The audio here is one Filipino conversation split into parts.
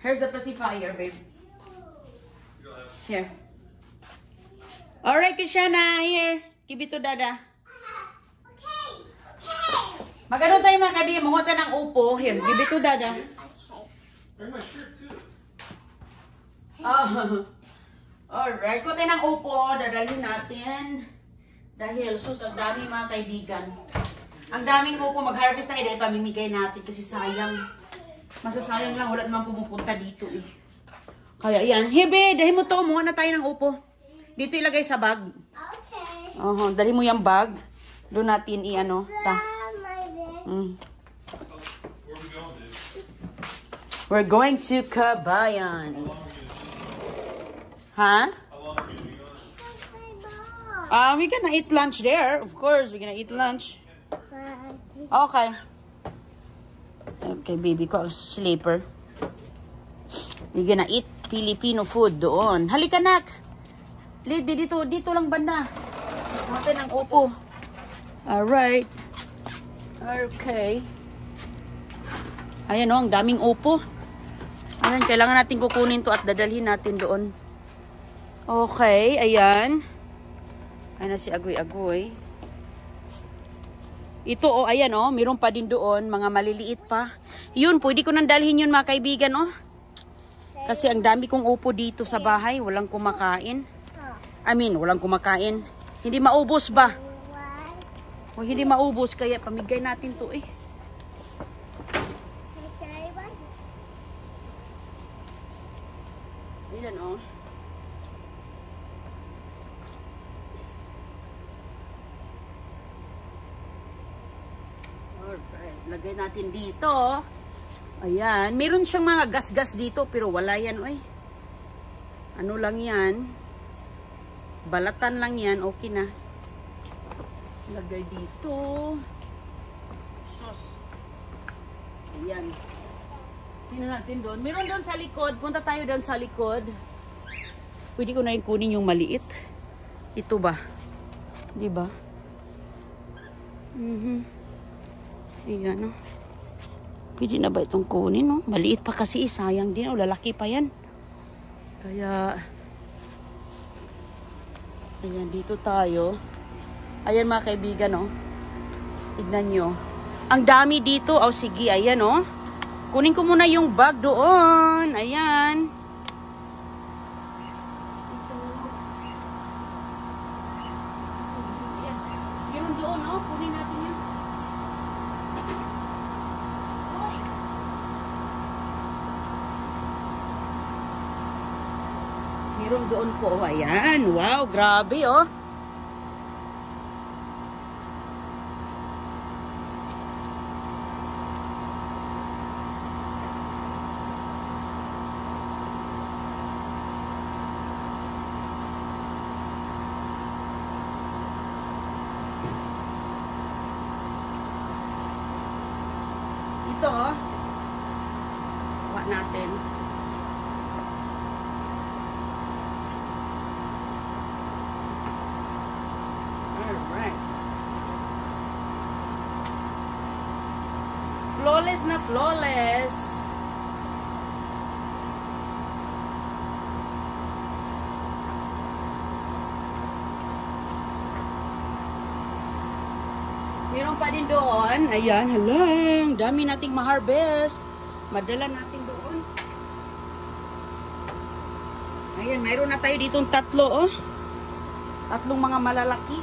Here's the pacifier, babe. Here. Alright, Kishana, here. Give it to Dada. Okay. Okay. Magano tayo mga kabi. Mangutan ng upo. Here, give it to Dada. Wear my shirt too. Oh. Alright. Kutin ng upo. Dadalhin natin. Dahil sus, ang dami mga kaibigan. Ang daming upo. Mag-harvest na kayo dahil pamimigay natin. Kasi sayang. Masasayang lang. Wala naman pumupunta dito eh. Kaya yan. Hebe, dahil mo to. Munga na tayo ng upo. Dito ilagay sa bag. Okay. Oo, dali mo yung bag. Doon natin i-ano. We're going to Cabayan. Huh? We're gonna eat lunch there. Of course, we're gonna eat lunch. Okay. Okay, baby ko. Sleeper. We're gonna eat Filipino food doon. Halika, nak. Lady, dito lang banda. Natin ang upo. Alright. Okay. Ayan o, ang daming upo. Ayan, kailangan natin kukunin to at dadalhin natin doon. Okay, ayan. Ayan na si Agoy-Agoy. Ito o, ayan o, mayroon pa din doon, mga maliliit pa. Yun, pwede ko nang dalhin yun mga kaibigan o. Kasi ang dami kong upo dito sa bahay, walang kumakain. I mean, walang kumakain. Hindi maubos ba? O hindi maubos, kaya pamigay natin to eh. Ilan oh? Alright, lagay natin dito. Ayan, meron siyang mga gas-gas dito pero wala yan oy. Ano lang yan? Balatan lang yan. Okay na. Lagay dito. Sos. Ayan. Tingnan natin doon. Meron doon sa likod. Punta tayo doon sa likod. Pwede ko na yung kunin yung maliit. Ito ba? Diba? Ayan o. Pwede na ba itong kunin o? Maliit pa kasi. Sayang din o. Lalaki pa yan. Kaya... Ayan, dito tayo. Ayan mga kaibigan, oh. Tignan nyo. Ang dami dito. Oh, sige, ayan, oh. Kunin ko muna yung bag doon. Ayan. Yun doon, oh. Kunin natin yun. Meron doon po. Oh, ayan. Wow, grabe oh. Ito oh. Kuha natin. Flawless na flawless. Meron pa din doon. Ayan, halang. Dami nating ma-harvest. Madala natin doon. Ayan, mayroon na tayo ditong tatlo, oh. Tatlong mga malalaki.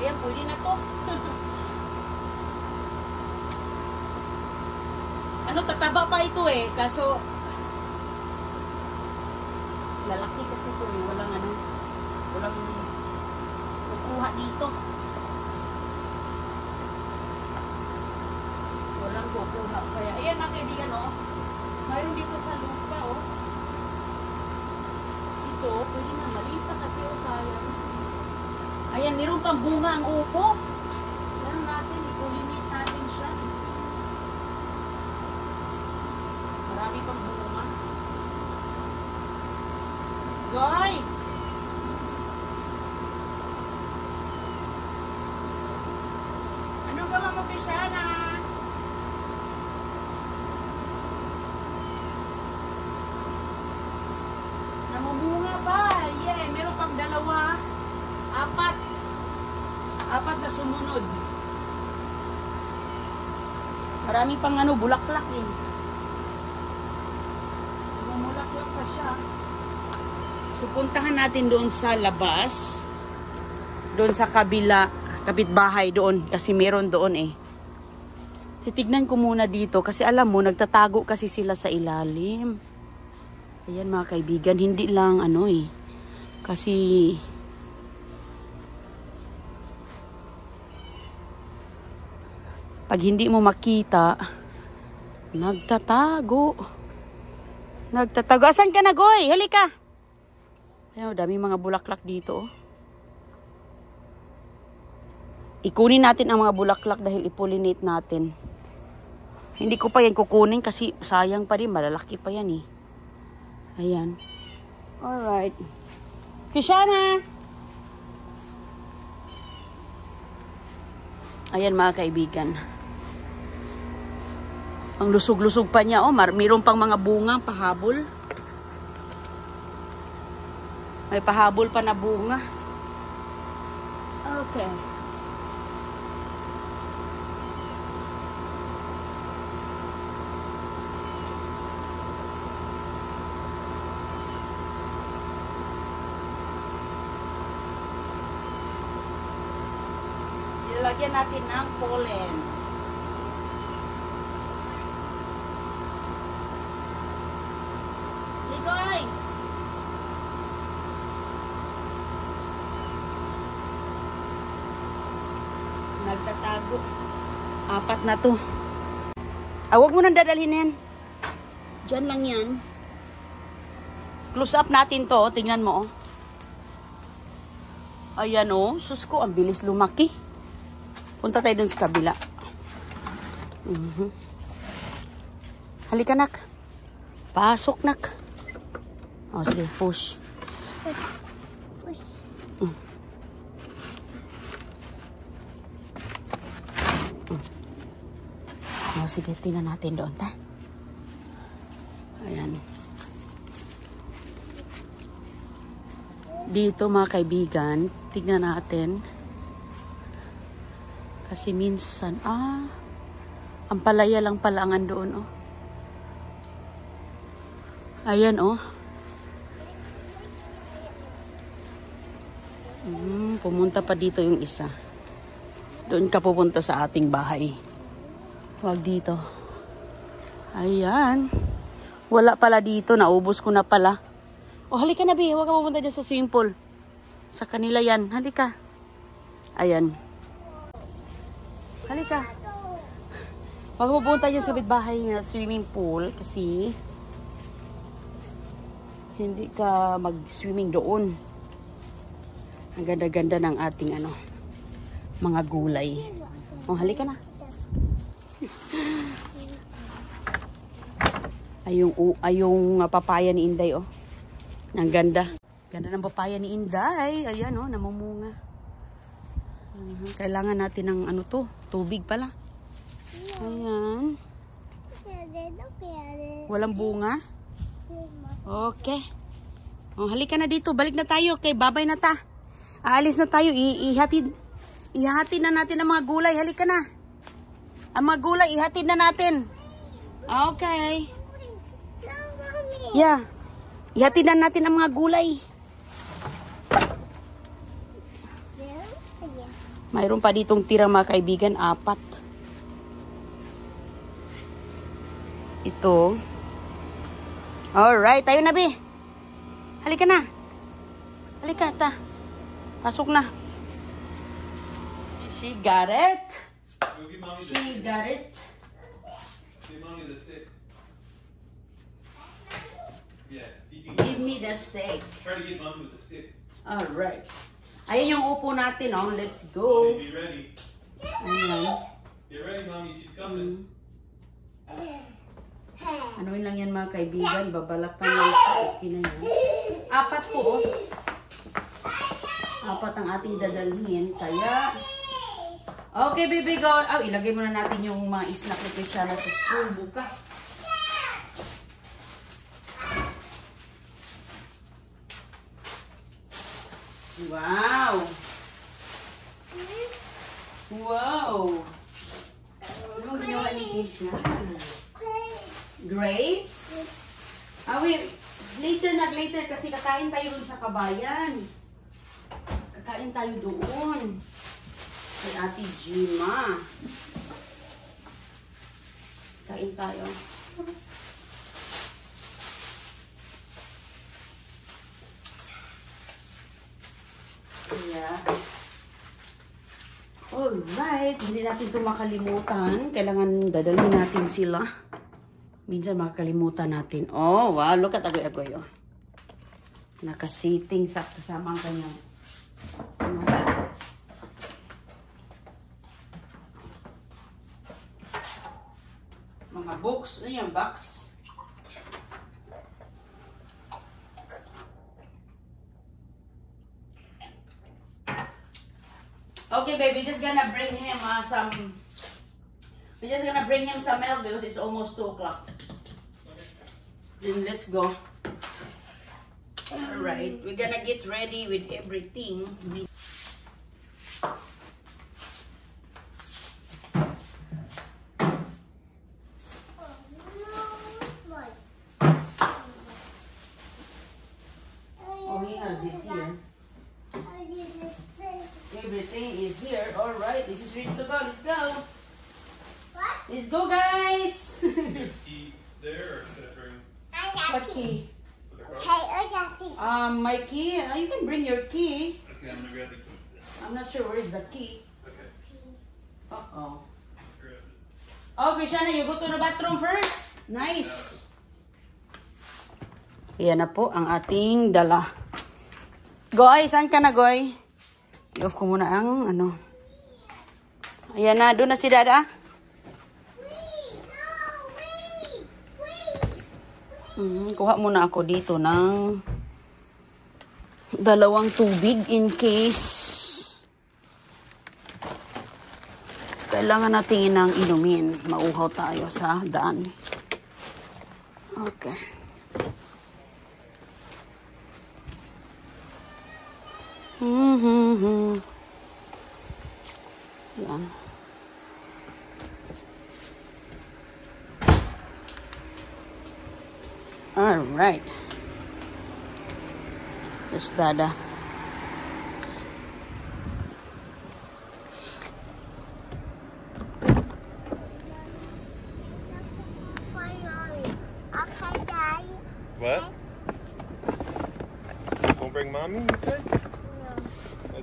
Ayan, puli na to. Ano, tataba pa ito eh. Kaso, lalaki kasi ito eh. Walang ano, walang kukuha dito. Walang kukuha. Kaya, ayan mga kaibigan oh. Mayroon dito sa lupa oh. Ito, puli na malita kasi oh, sayang. Ayan, meron pang bunga ang upo. Ayan natin, ipulinit natin siya. Goy! Anong gawa mo, Kishana? Namumunga ba? Yeah, meron pang dalawa. Apat. Apat na sumunod. Marami pang ano, bulaklak eh. Bumulaklak pa siya. So, puntahan natin doon sa labas. Doon sa kabila, kapitbahay doon. Kasi meron doon eh. Titignan ko muna dito. Kasi alam mo, nagtatago kasi sila sa ilalim. Ayan mga kaibigan, hindi lang ano eh. Kasi pag hindi mo makita, nagtatago. Nagtatago. Asan ka na, Goy? Halika! Ayan, dami mga bulaklak dito. Oh. Ikunin natin ang mga bulaklak dahil ipollinate natin. Hindi ko pa yan kukunin kasi sayang pa rin. Malalaki pa yan eh. Ayan. Alright. Kishana! Ayan mga kaibigan. Ang lusog-lusog pa niya. Oh, mayroon pang mga bunga, pahabol. May pahabol pa na bunga. Okay. Ilalagyan natin ng pollen. Ligoy! Nagtatago. Apat na to. Huwag mo nang dadalhin yan. Diyan lang yan. Close up natin to. Tingnan mo. Ayan o. Susko, ang bilis lumaki. Punta tayo dun sa kabila. Halika nak. Pasok nak. O sige, push. Push. O sige, tingnan natin doon, ta? Ayan. Dito mga kaibigan, tingnan natin. Kasi minsan, ang palaya lang pala ang doon, oh. Ayan, oh. Pumunta pa dito yung isa. Doon ka pupunta sa ating bahay. Huwag dito. Ayan. Wala pala dito. Naubos ko na pala. O, halika na, Bi. Huwag ka pupunta dyan sa swimming pool. Sa kanila yan. Halika. Ayan. Halika. Huwag ka pupunta dyan sa bitbahay na swimming pool kasi hindi ka mag-swimming doon. Ang ganda-ganda ng ating ano, mga gulay. O, halika na. Ay yung papaya ni Inday, oh. Ang ganda. Ganda ng papaya ni Inday. Ayan, oh, namumunga. Kailangan natin ng ano to, tubig pala. Ayan. Walang bunga? Okay. O, halika na dito. Balik na tayo. Okay, babay na ta. Aalis na tayo. Ihatid na natin ang mga gulay. Halika na. Ang mga gulay, ihatid na natin. Okay. Yeah. Ihatid na natin ang mga gulay. Mayroon pa ditong tira mga kaibigan. Apat. Ito. Alright. Tayo na, Bi. Halika na. Halika, ta. Pasok na. She got it. She got it. Give mommy the stick. Yeah, give me the stick. Try to get mommy with the stick. All right. Ayan yung upo natin, oh. Let's go. Mommy, be ready. Get ready, mommy. She's coming. Ano yun lang yan mga kaibigan. Babalatan lang sa okay na yan. Apat po. Apat ang ating dadalhin. Kaya... Okay, baby girl. Oh, ilagay muna natin yung mga snack ni Kishana sa school bukas. Wow! Wow! Anong ginawa ni Kishana? Grapes? Ah, wait. Later na, later kasi kakain tayo doon sa Cabayan. Kakain tayo doon. Kay Ate Jema. Kain tayo. Yeah. Alright. Hindi natin ito makalimutan. Kailangan dadalhin natin sila. Minsan makalimutan natin. Oh, wow. Look at agoy-agoy. Oh. Nakasiting sa kasama ang kanyang. Mga box. Ano yung box? Okay, babe. We're just gonna bring him some... We're just gonna bring him some milk because it's almost 2 o'clock. Then let's go. Alright. We're gonna get ready with everything. Everything is here. All right, this is ready to go. Let's go. What? Let's go, guys. Eat there or should I bring? I got key. Okay, I got key. My key. You can bring your key. Okay, I'm gonna grab the key. I'm not sure where is the key. Okay. Uh-oh. Okay, Kishana, you go to the bathroom first. Nice. Ayan na po ang ating dala. Goy, saan ka na, Goy? I-off ko muna ang ano. Ayan na, doon na si Dada. Kuha muna ako dito ng dalawang tubig in case kailangan natin ng inumin. Mauhaw tayo sa daan. Okay. Yan. Alright. There's Dada. Okay, Daddy. What? You won't bring Mommy, you said?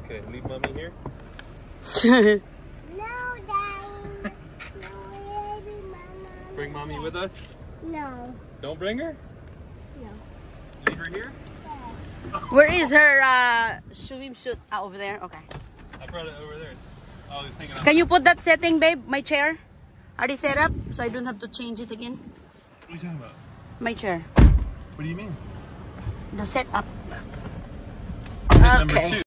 Okay, leave Mommy here. No, Daddy. No, bring Mommy with us? No. Don't bring her? No. Leave her here? Yeah. Where is her swimsuit? Oh, over there? Okay. I brought it over there. Oh, it's hanging out. Can you put that setting, babe? My chair? Already set up? So I don't have to change it again? What are you talking about? My chair. What do you mean? The setup. Okay. Number 2.